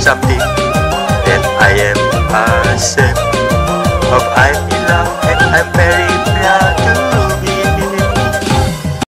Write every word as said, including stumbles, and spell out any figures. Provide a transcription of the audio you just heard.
something, then I am a uh, safe. Hope I